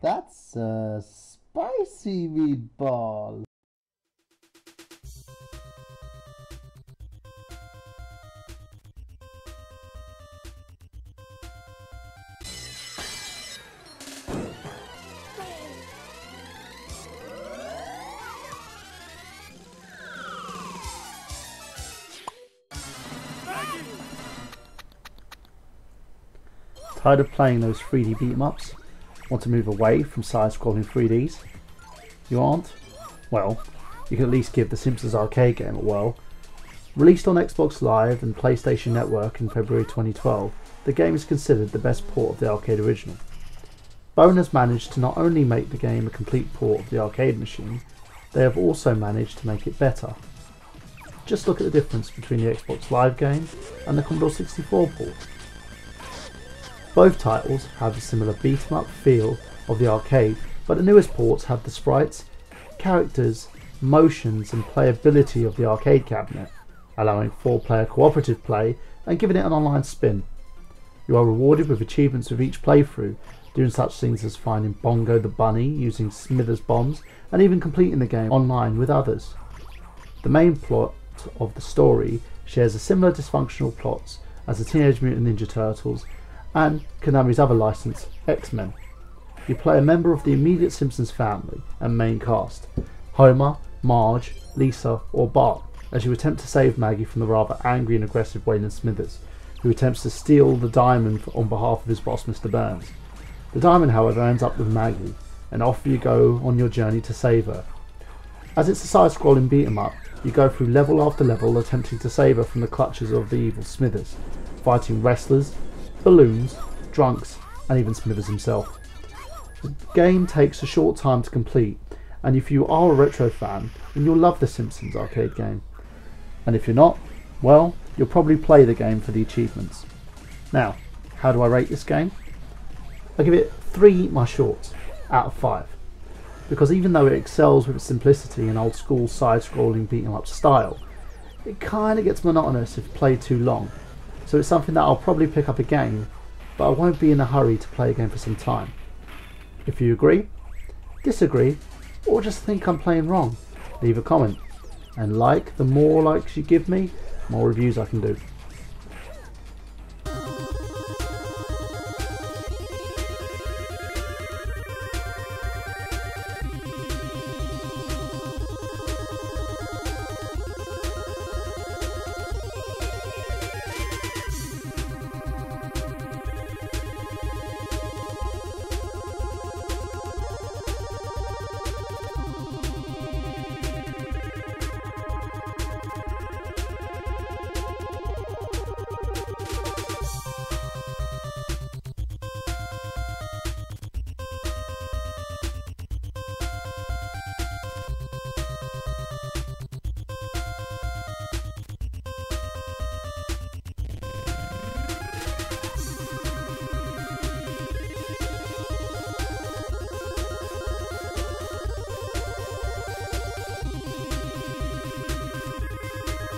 That's a spicy meatball. Tired of playing those 3D beat-em-ups? Want to move away from side-scrolling 3Ds? You aren't? Well, you can at least give the Simpsons arcade game a whirl. Released on Xbox Live and PlayStation Network in February 2012, the game is considered the best port of the arcade original. Bone has managed to not only make the game a complete port of the arcade machine, they have also managed to make it better. Just look at the difference between the Xbox Live game and the Commodore 64 port. Both titles have a similar beat-em-up feel of the arcade, but the newest ports have the sprites, characters, motions and playability of the arcade cabinet, allowing 4-player cooperative play and giving it an online spin. You are rewarded with achievements with each playthrough, doing such things as finding Bongo the Bunny, using Smithers bombs and even completing the game online with others. The main plot of the story shares a similar dysfunctional plots as the Teenage Mutant Ninja Turtles and Konami's other license, X-Men. You play a member of the immediate Simpsons family and main cast, Homer, Marge, Lisa or Bart, as you attempt to save Maggie from the rather angry and aggressive Waylon Smithers, who attempts to steal the diamond on behalf of his boss Mr Burns. The diamond however ends up with Maggie, and off you go on your journey to save her. As it's a side-scrolling beat-em-up, you go through level after level attempting to save her from the clutches of the evil Smithers, fighting wrestlers, balloons, drunks and even Smithers himself. The game takes a short time to complete, and if you are a retro fan then you'll love the Simpsons arcade game, and if you're not, well, you'll probably play the game for the achievements. Now, how do I rate this game? I give it 3 my shorts out of 5, because even though it excels with its simplicity and old school side-scrolling beat-em-up style, it kinda gets monotonous if played too long. So it's something that I'll probably pick up again, but I won't be in a hurry to play again for some time. If you agree, disagree, or just think I'm playing wrong, leave a comment. And like, the more likes you give me, more reviews I can do.